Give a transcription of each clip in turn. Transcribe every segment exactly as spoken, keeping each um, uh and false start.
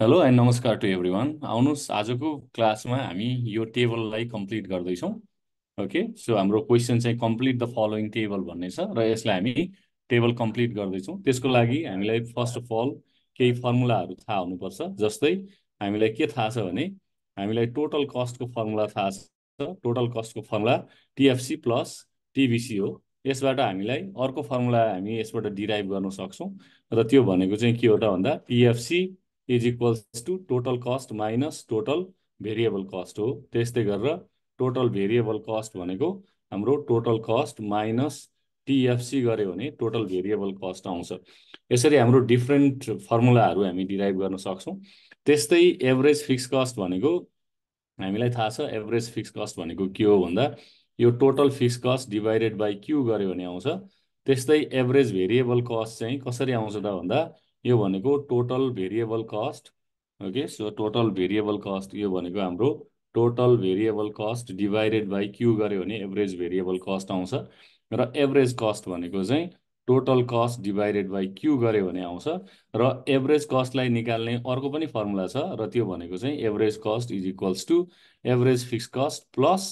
Hello and namaskar to everyone. Aunus Ajako class ma hami yo table lai complete gardai chhau. Okay, so hamro question chai complete the following table bhanne cha ra yaslai hami table complete gardai chhau. Tesko lagi hamilai first of all kehi formula haru thaha hunu parcha. Jastai hamilai ke thaha cha bhane hamilai total cost ko formula thaha cha. Total cost ko formula T F C plus T V C ho. यसबाट हामीलाई अर्को formula हामी यसबाट derive गर्न सक्छौं र त्यो भनेको चाहिँ के हो त भन्दा T F C is equals to total cost minus total variable cost हो. त्यस्तै गरेर total variable cost भनेको हाम्रो total cost minus T F C गर्यो भने total variable cost आउँछ. यसरी हाम्रो डिफरेन्ट फर्मुलाहरू हामी डिराइभ गर्न सक्छौं. त्यस्तै एभरेज फिक्स्ड कस्ट भनेको हामीलाई थाहा छ एभरेज फिक्स्ड कस्ट भनेको के हो भन्दा यो total fixed cost divided by Q गर्यो भने आउँछ. त्यस्तै एभरेज भेरिएबल कस्ट चाहिँ कसरी आउँछ त भन्दा यो भनेको total variable cost. Okay, so total variable cost यो भनेको हाम्रो total variable cost divided by Q गर्यो भने एभरेज भेरिएबल कस्ट आउँछ र एभरेज कस्ट भनेको चाहिँ total cost divided by Q गर्यो भने आउँछ र एभरेज कस्टलाई निकाल्ने अर्को पनि फर्मुला छ र त्यो भनेको चाहिँ average cost is equals to average fixed cost plus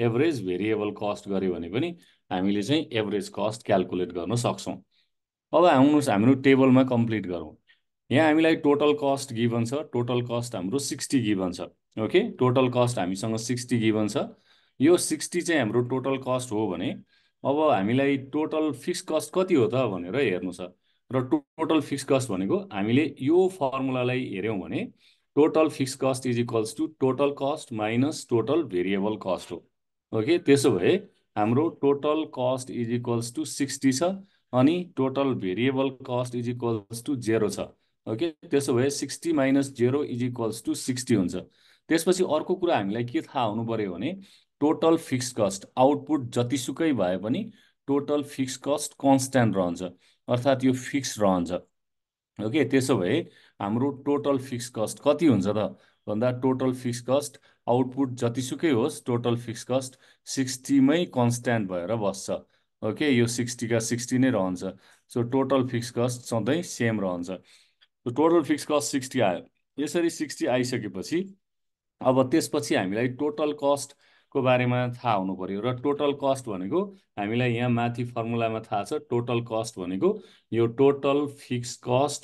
average variable cost गर्यो भने पनि हामीले चाहिँ एभरेज कस्ट क्याल्कुलेट गर्न सक्छौं. अब आउनुस हाम्रो टेबलमा कम्प्लिट गरौं. यहाँ हामीलाई टोटल कस्ट गिवन छ. टोटल कस्ट हाम्रो सिक्सटी गिवन छ. ओके, टोटल कस्ट हामीसँग सिक्सटी गिवन छ. यो सिक्सटी चाहिँ हाम्रो टोटल कस्ट हो भने अब हामीलाई टोटल फिक्स्ड कस्ट कति हो त भनेर हेर्नु छ र टोटल फिक्स्ड कस्ट भनेको हामीले यो फर्मुलालाई हेर्यौं भने total fixed cost is equals to total cost minus total variable cost हो. ओके, त्यसो भए हाम्रो total cost is equals to sixty छ अनि total variable cost is equals to zero छ. ओके, त्यसो भए sixty minus zero is equals to sixty हुन्छ. त्यसपछि अर्को कुरा हामीलाई के थाहा हुनु पर्यो भने टोटल फिक्स्ड कस्ट आउटपुट जतिसुकै भए पनि टोटल फिक्स्ड कस्ट कन्स्ट्यान्ट रहन्छ, अर्थात् यो फिक्स रहन्छ. ओके, त्यसो भए हाम्रो टोटल फिक्स्ड कस्ट कति हुन्छ त भन्दा टोटल फिक्स्ड कस्ट आउटपुट जतिसुकै होस् टोटल फिक्स्ड कस्ट सिक्सटी मै कन्स्ट्यान्ट भएर बस्छ. ओके, यो सिक्सटी का सिक्सटी नै रहन्छ. सो टोटल फिक्स्ड कस्ट सधैं सेम रहन्छ. So total fixed cost sixty आयो. यसरी सिक्सटी आइसकेपछि अब त्यसपछि हामीलाई टोटल कस्ट को बारेमा थाहा हुनु पर्यो र टोटल कस्ट भनेको हामीलाई यहाँ माथि फर्मुलामा थाहा छ टोटल कस्ट भनेको यो total fixed cost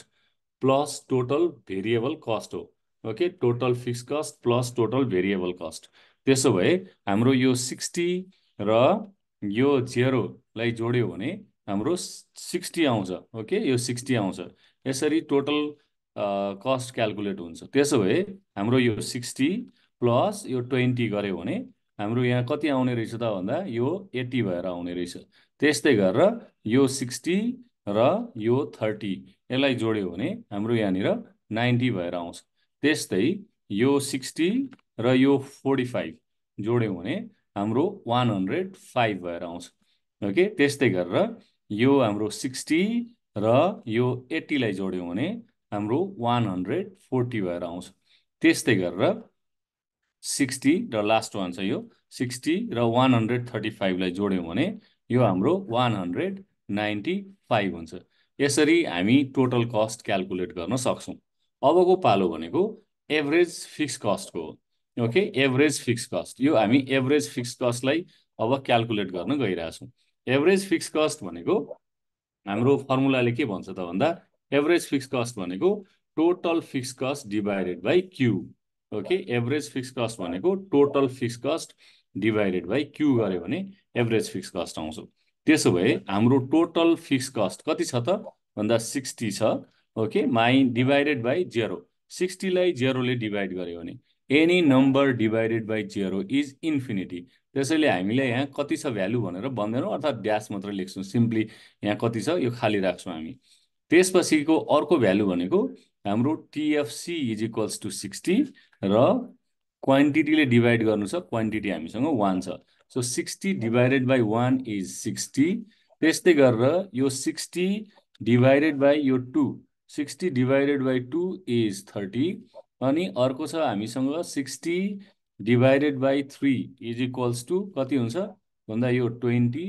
plus total variable cost हो. Okay, total fixed cost plus total variable cost. त्यसो भए हाम्रो यो सिक्सटी र यो जीरो लाई जोड्यो भने हाम्रो सिक्सटी आउँछ. ओके, यो सिक्सटी आउँछ. यसरी टोटल कस्ट क्याल्कुलेट हुन्छ. त्यसो भए हाम्रो यो सिक्सटी प्लस यो ट्वेन्टी गर्यो भने हाम्रो यहाँ कति आउने रहेछ त भन्दा यो एटी भएर आउने रहेछ. त्यस्तै गरेर यो सिक्सटी र यो थर्टी यसलाई जोड्यो भने हाम्रो यहाँनिर नाइन्टी भएर आउँछ. त्यस्तै यो सिक्सटी र यो फोर्टी फाइभ जोड्यौ भने हाम्रो one hundred five भएर आउँछ. ओके, त्यस्तै गरेर यो हाम्रो सिक्सटी र यो एटी लाई जोड्यौ भने हाम्रो one hundred forty भएर आउँछ. त्यस्तै गरेर सिक्सटी र लास्ट वान छ यो सिक्सटी र one hundred thirty-five लाई जोड्यौ भने यो हाम्रो one hundred ninety-five हुन्छ. यसरी हामी टोटल कस्ट क्याल्कुलेट गर्न सक्छौं. अबको पालो भनेको एभरेज फिक्स्ड कस्ट को हो. ओके, एभरेज फिक्स्ड कस्ट यो हामी एभरेज फिक्स्ड कस्टलाई अब क्याल्कुलेट गर्न गइरा छौं. एभरेज फिक्स्ड कस्ट भनेको हाम्रो फर्मुलाले के भन्छ त भन्दा एभरेज फिक्स्ड कस्ट भनेको total fixed cost divided by Q. Okay, average fixed cost भनेको total fixed cost divided by Q गर्यो भने एभरेज फिक्स्ड कस्ट आउँछ. त्यसो भए हाम्रो टोटल फिक्स्ड कस्ट कति छ त भन्दा सिक्सटी छ. Okay, my divided by zero. Sixty लाई जीरो ले डिवाइड गर्यो भने any number divided by zero is infinity. त्यसैले हामीले यहाँ कति छ भ्यालु भनेर भन्दैनौं, अर्थात ड्याश मात्र लेख्छौं. सिम्पली यहाँ कति छ यो खाली राख्छौं हामी. त्यसपछिको अर्को भ्यालु भनेको हाम्रो TFC is equals to sixty र क्वान्टिटीले डिवाइड गर्नु छ. क्वान्टिटी हामीसँग वान छ. So sixty divided by one is sixty. त्यस्तै गरेर यो सिक्सटी डिवाइडेड बाई यो two sixty divided by two is thirty. अनि अर्को छ हामीसँग sixty divided by three is equals to कति हुन्छ भन्दा यो ट्वेन्टी.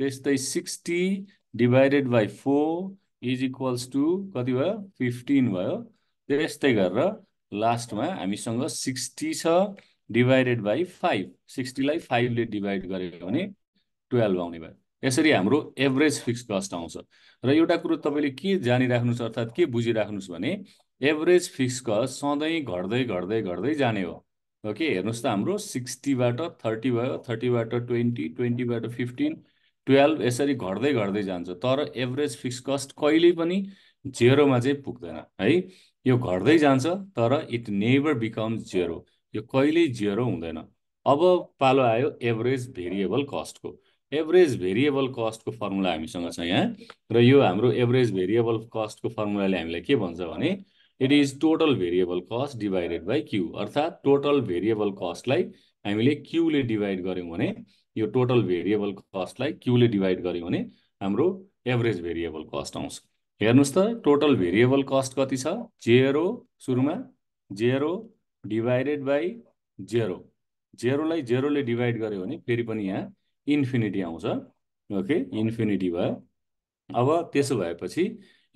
त्यस्तै sixty divided by four is equals to कति भयो फिफ्टिन भयो. त्यस्तै गरेर लास्टमा हामीसँग साठ छ डिवाइडेड बाइ पाँच साठीलाई पाँच ले डिवाइड गर्यो भने बाह्र आउने भयो। यसरी हाम्रो एभरेज फिक्स कस्ट आउँछ र एउटा कुरा तपाईले के जानि राख्नुस् अर्थात के बुझि राख्नुस् भने एभरेज फिक्स कस्ट सधैं घट्दै घट्दै घट्दै जाने हो। ओके हेर्नुस् त हाम्रो साठ बाट तीस भयो, तीस बाट बीस, बीस बाट पन्ध्र, बाह्र यसरी घट्दै घट्दै जान्छ। तर एभरेज फिक्स कस्ट कहिल्यै पनि zero मा चाहिँ पुग्दैन है। यो घट्दै जान्छ तर इट नेभर बिकम्स zero, यो कहिल्यै zero हुँदैन। अब पालो आयो एभरेज भेरिएबल कस्ट को। एभरेज भेरिएबल कस्ट को फर्मुला हामीसँग छ यहाँ र यो हाम्रो एभरेज भेरिएबल कस्ट को फर्मुलाले हामीलाई के भन्छ भने it is total variable cost divided by Q, अर्थात टोटल भेरिएबल कस्ट लाई हामीले क्यू ले डिवाइड गर्यौं भने यो टोटल भेरिएबल कस्ट लाई क्यू ले डिवाइड गर्यौं भने हाम्रो एभरेज भेरिएबल कस्ट आउँछ। हेर्नुस् त टोटल भेरिएबल कस्ट कति छ, zero सुरुमा zero divided by zero, zero लाई zero ले डिवाइड गर्यो भने फेरि पनि यहाँ इन्फिनिटी आउँछ। ओके इन्फिनिटी भयो। अब त्यसो भएपछि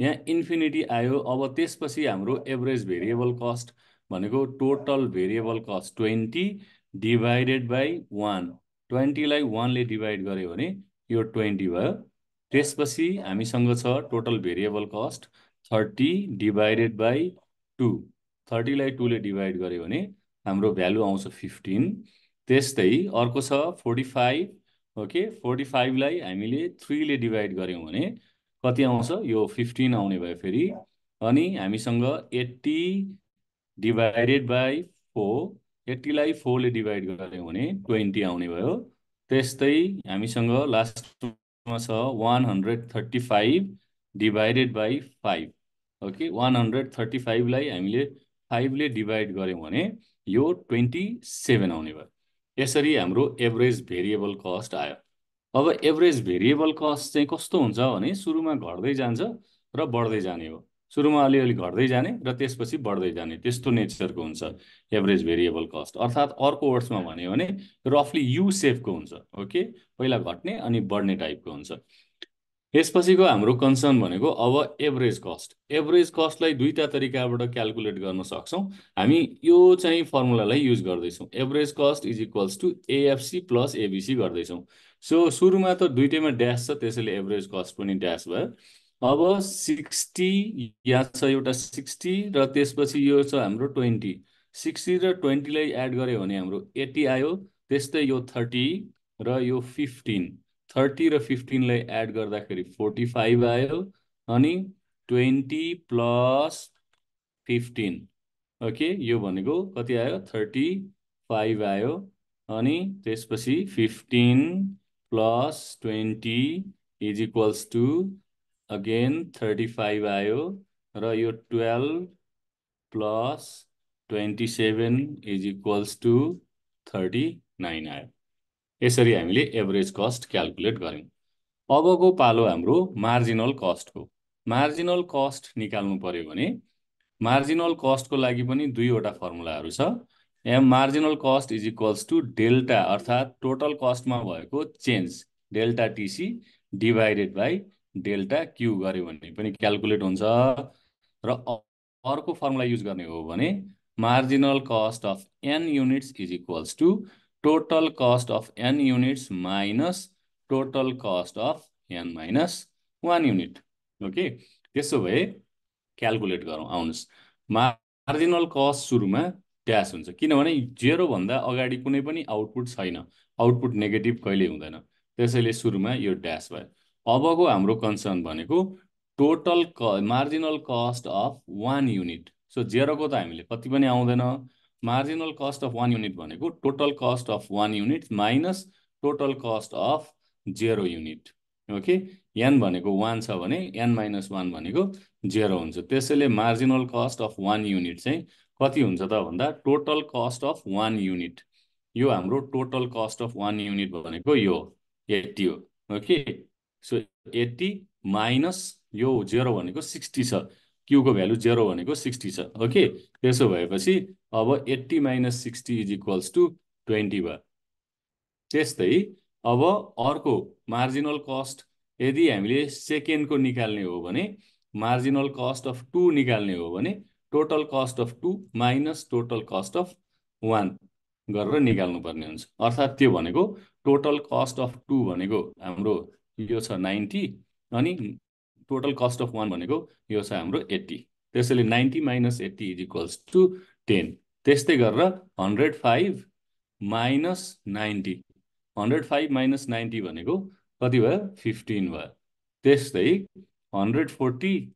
यहाँ इन्फिनिटी आयो। अब त्यसपछि हाम्रो एभरेज भेरिएबल कस्ट भनेको टोटल भेरिएबल कस्ट बीस डिवाइडेड बाइ एक, बीस लाई एक ले डिवाइड गर्यो भने यो बीस भयो। त्यसपछि हामीसँग छ टोटल भेरिएबल कस्ट तीस डिवाइडेड बाइ दो, तीस लाई दो ले डिवाइड गर्यो भने हाम्रो भ्यालु आउँछ पन्ध्र। त्यस्तै अर्को छ पैंतालीस, ओके पैंतालीस लाई हामीले तीन ले डिवाइड गर्यौं भने कति आउँछ, यो पन्ध्र आउने भयो फेरि। अनि हामीसँग अस्सी डिवाइडेड बाइ चार, अस्सी लाई चार ले डिवाइड गर्यौं भने बीस आउने भयो। त्यस्तै हामीसँग लास्टमा छ एक सय पैंतालीस डिवाइडेड बाइ पाँच, ओके एक सय पैंतालीस लाई हामीले पाँच ले डिवाइड गर्यौं भने यो सत्ताइस आउने भयो। यसरी हाम्रो एभरेज भेरिएबल कस्ट आयो। अब एभरेज भेरिएबल कस्ट चाहिँ कस्तो हुन्छ भने सुरुमा घट्दै जान्छ र बढ्दै जाने हो, सुरुमा अलिअलि घट्दै जाने र त्यसपछि बढ्दै जाने, त्यस्तो नेचरको हुन्छ एभरेज भेरिएबल कस्ट। अर्थात् अर्को वर्ड्समा भन्यो भने रफली यु शेपको हुन्छ। ओके पहिला घट्ने अनि बढ्ने टाइपको हुन्छ। यसपछिको हाम्रो कन्सर्न भनेको अब एभरेज कस्ट। एभरेज कस्टलाई दुईटा तरिकाबाट क्याल्कुलेट गर्न सक्छौं। हामी यो चाहिँ फर्मुलालाई युज गर्दै छौं average cost is equals to AFC plus ABC गर्दै छौं। सो सुरुमा त दुईटैमा ड्याश छ त्यसैले एभरेज कस्ट पनि ड्याश भयो। अब साठ यहाँ छ एउटा साठ र त्यसपछि यो छ हाम्रो बीस, साठ र बीस लाई एड गर्यो भने हाम्रो अस्सी आयो। त्यस्तै यो तीस र यो पन्ध्र, तीस र पन्ध्र लाई एड गर्दाखेरि पैंतालीस आयो। अनि बीस प्लस पन्ध्र, ओके यो भनेको कति आयो पैंतालीस आयो। अनि त्यसपछि पन्ध्र प्लस बीस इज इक्वल्स टु अगेन पैंतालीस आयो र यो बाह्र प्लस सत्ताइस इज इक्वल्स टु उनतालीस आयो। यसरी हामीले एभरेज कस्ट क्याल्कुलेट गर्यौं। अबको पालो हाम्रो मार्जिनल कस्ट हो। मार्जिनल कस्ट निकाल्नु पर्यो भने मार्जिनल कस्ट को लागि पनि दुईवटा फर्मुलाहरु छ। M marginal cost is equals to delta अर्थात टोटल कस्ट मा भएको change delta TC divided by delta Q गर्यो भने पनि क्याल्कुलेट हुन्छ। र अर्को फर्मुला युज गर्ने हो भने marginal cost of n units is equals to total cost of n units minus total cost of n minus one unit. Okay त्यसो भए क्याल्कुलेट गरौं। आउनुस मार्जिनल कस्ट सुरुमा ड्याश हुन्छ किनभने zero भन्दा अगाडि कुनै पनि आउटपुट छैन, आउटपुट नेगेटिभ कहिले हुँदैन, त्यसैले सुरुमा यो ड्याश भयो। अबको हाम्रो कन्सर्न भनेको total marginal cost of one unit। So zero को त हामीले कति पनि आउँदैन। Marginal cost of one unit भनेको total cost of one unit minus total cost of zero unit. Okay n भनेको एक छ भने n माइनस एक भनेको zero हुन्छ, त्यसैले marginal cost of one unit चाहिँ कति हुन्छ त भन्दा total cost of one unit. यो हाम्रो total cost of one unit भनेको यो अस्सी हो। ओके सो अस्सी माइनस यो zero भनेको साठ छ, Q को भ्यालु zero भनेको साठ छ। ओके त्यसो भएपछि अब अस्सी minus साठ is equals to बीस भयो। त्यस्तै अब अर्को मार्जिनल कस्ट यदि हामीले सेकेन्ड को निकाल्ने हो भने मार्जिनल कस्ट अफ टू निकाल्ने हो भने total cost of two minus total cost of one. गरेर निकाल्नु पर्ने हुन्छ अर्थात त्यो भनेको टोटल कॉस्ट अफ टू भनेको हाम्रो यो छ नब्बे अनि टोटल कॉस्ट अफ एक भनेको यो छ हाम्रो अस्सी त्यसैले नब्बे minus अस्सी is equals to दस त्यस्तै गरेर एक सय पाँच minus नब्बे एक सय पाँच minus नब्बे भनेको कति भयो पन्ध्र भयो त्यस्तै एक सय चालीस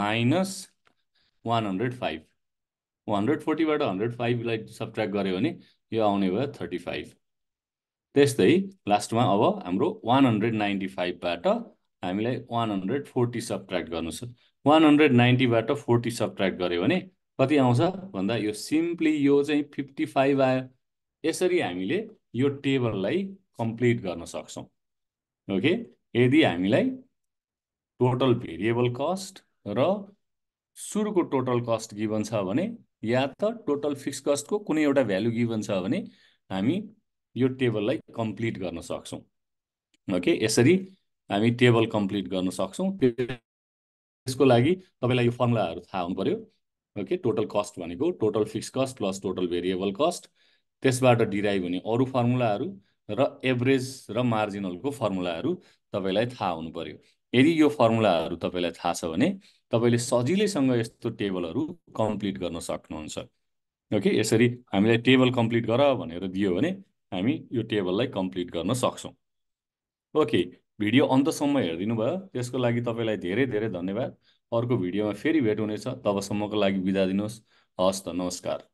minus एक सय पाँच एक सय चालीस बाट एक सय पाँच लाई सबट्र्याक्ट गर्यो भने यो आउने भयो पैँतालीस त्यस्तै लास्टमा अब हाम्रो एक सय पचानब्बे बाट हामीलाई एक सय चालीस सबट्र्याक्ट गर्नु छ एक सय नब्बे बाट चालीस सबट्र्याक्ट गर्यो भने कति आउँछ भन्दा यो सिम्पली यो चाहिँ पचपन्न आयो यसरी हामीले यो टेबललाई कम्प्लिट गर्न सक्छौं ओके यदि हामीलाई टोटल भेरिएबल कस्ट र सुरुको टोटल कस्ट गिवन छ भने या त टोटल फिक्स कस्ट को कुनै एउटा भ्यालु गिवन छ भने हामी यो टेबललाई कम्प्लिट गर्न सक्छौं ओके यसरी हामी टेबल कम्प्लिट गर्न सक्छौं त्यसको लागि तपाईलाई यो फर्मुलाहरु थाहा हुनु पर्यो ओके टोटल कस्ट भनेको total fixed cost plus total variable cost त्यसबाट डिराइभ हुने अरु फर्मुलाहरु र एभरेज र मार्जिनलको फर्मुलाहरु तपाईलाई थाहा हुनु पर्यो यदि यो फर्मुलाहरु तपाईलाई थाहा छ भने तपाईले सजिलैसँग यस्तो टेबलहरु कम्प्लिट गर्न सक्नुहुन्छ ओके यसरी हामीलाई टेबल कम्प्लिट गर भनेर दियो भने हामी यो टेबललाई कम्प्लिट गर्न सक्छौं ओके भिडियो अन्तसम्म हेर्दिनु भयो त्यसको लागि तपाईलाई धेरै धेरै धन्यवाद अर्को भिडियोमा फेरि भेट हुनेछ तबसम्मको लागि बिदा दिनुस् हस् त नमस्कार।